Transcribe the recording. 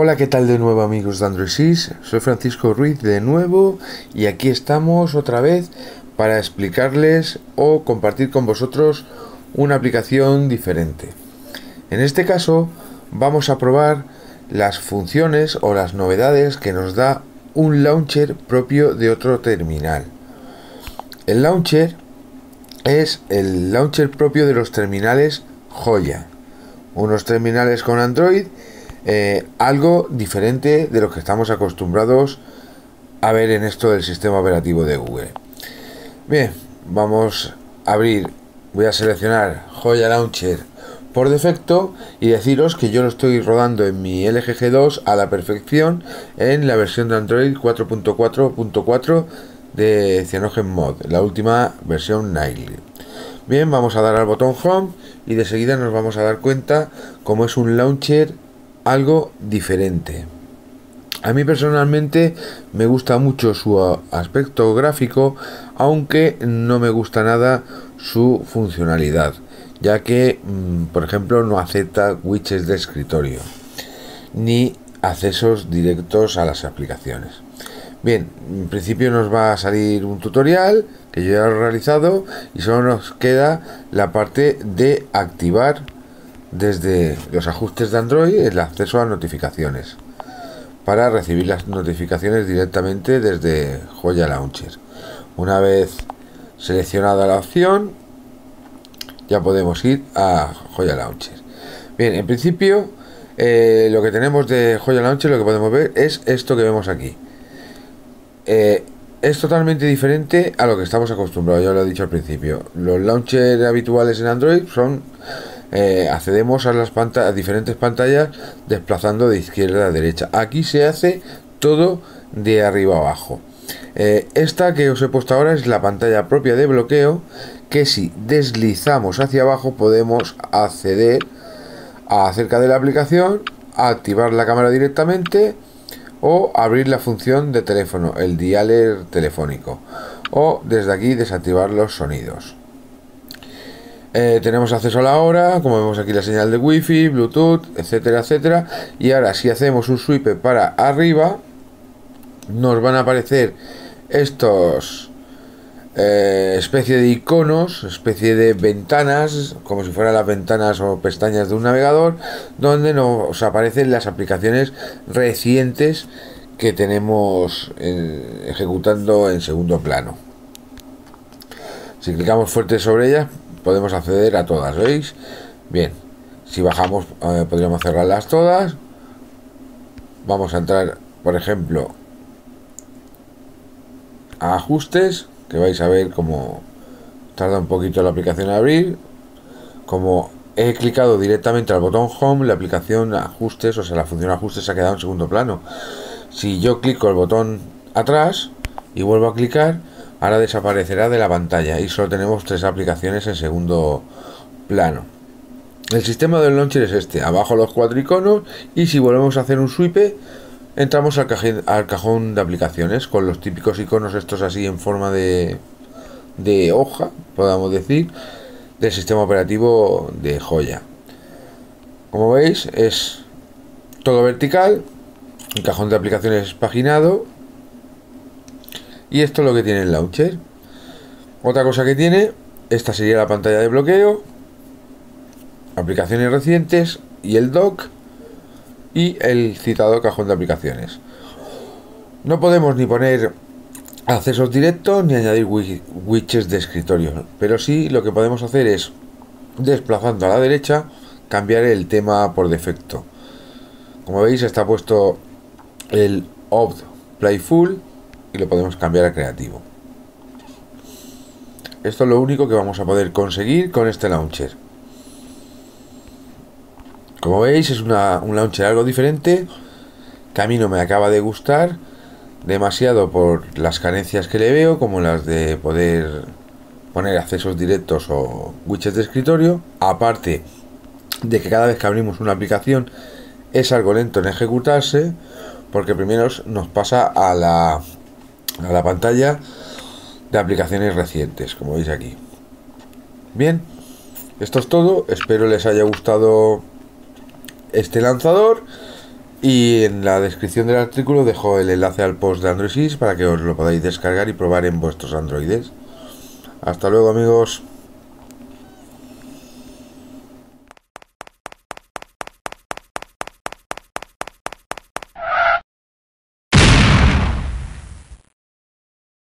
Hola, ¿qué tal de nuevo amigos de AndroidSys? Soy Francisco Ruiz de nuevo y aquí estamos otra vez para explicarles o compartir con vosotros una aplicación diferente. En este caso vamos a probar las funciones o las novedades que nos da un launcher propio de otro terminal. El launcher es el launcher propio de los terminales Jolla, unos terminales con Android, algo diferente de lo que estamos acostumbrados a ver en esto del sistema operativo de Google. Bien, vamos a abrir, voy a seleccionar Jolla Launcher por defecto y deciros que yo lo estoy rodando en mi LG G2 a la perfección en la versión de Android 4.4.4 de Cyanogen Mod, la última versión Nightly. Bien, vamos a dar al botón Home y de seguida nos vamos a dar cuenta cómo es un launcher algo diferente. A mí personalmente me gusta mucho su aspecto gráfico, aunque no me gusta nada su funcionalidad, ya que por ejemplo no acepta widgets de escritorio ni accesos directos a las aplicaciones. Bien, en principio nos va a salir un tutorial que yo ya lo he realizado y solo nos queda la parte de activar desde los ajustes de Android el acceso a notificaciones para recibir las notificaciones directamente desde Jolla Launcher. Una vez seleccionada la opción ya podemos ir a Jolla Launcher. Bien, en principio lo que tenemos de Jolla Launcher, lo que podemos ver es esto que vemos aquí. Es totalmente diferente a lo que estamos acostumbrados, ya lo he dicho al principio. Los launchers habituales en Android son accedemos a las pantallas, diferentes pantallas, desplazando de izquierda a derecha. Aquí se hace todo de arriba a abajo. Esta que os he puesto ahora es la pantalla propia de bloqueo, que si deslizamos hacia abajo podemos acceder a cerca de la aplicación, a activar la cámara directamente o abrir la función de teléfono, el dialer telefónico, o desde aquí desactivar los sonidos. Tenemos acceso a la hora, como vemos aquí la señal de wifi, bluetooth, etcétera, etcétera. Y ahora si hacemos un swipe para arriba nos van a aparecer estos especie de iconos, especie de ventanas, como si fueran las ventanas o pestañas de un navegador, donde nos aparecen las aplicaciones recientes que tenemos ejecutando en segundo plano. Si clicamos fuerte sobre ellas podemos acceder a todas, ¿veis? Bien, si bajamos podríamos cerrarlas todas. Vamos a entrar, por ejemplo, a ajustes, que vais a ver cómo tarda un poquito la aplicación en abrir. Como he clicado directamente al botón Home, la aplicación ajustes, o sea, la función ajustes se ha quedado en segundo plano. Si yo clico el botón atrás y vuelvo a clicar, ahora desaparecerá de la pantalla y solo tenemos tres aplicaciones en segundo plano. El sistema del launcher es este, abajo los cuatro iconos, y si volvemos a hacer un swipe entramos al cajón de aplicaciones con los típicos iconos estos así en forma de hoja, podamos decir, del sistema operativo de Jolla. Como veis es todo vertical, el cajón de aplicaciones paginado. Y esto es lo que tiene el launcher. Otra cosa que tiene, esta sería la pantalla de bloqueo, aplicaciones recientes y el dock y el citado cajón de aplicaciones. No podemos ni poner accesos directos ni añadir widgets de escritorio, pero sí lo que podemos hacer es, desplazando a la derecha, cambiar el tema por defecto. Como veis está puesto el OptiPlayful y lo podemos cambiar a creativo. Esto es lo único que vamos a poder conseguir con este launcher. Como veis es un launcher algo diferente, que a mí no me acaba de gustar demasiado por las carencias que le veo, como las de poder poner accesos directos o widgets de escritorio, aparte de que cada vez que abrimos una aplicación es algo lento en ejecutarse, porque primero nos pasa a la pantalla de aplicaciones recientes, como veis aquí. Bien, esto es todo. Espero les haya gustado este lanzador Y en la descripción del artículo dejo el enlace al post de AndroidSys para que os lo podáis descargar y probar en vuestros androides. Hasta luego, amigos.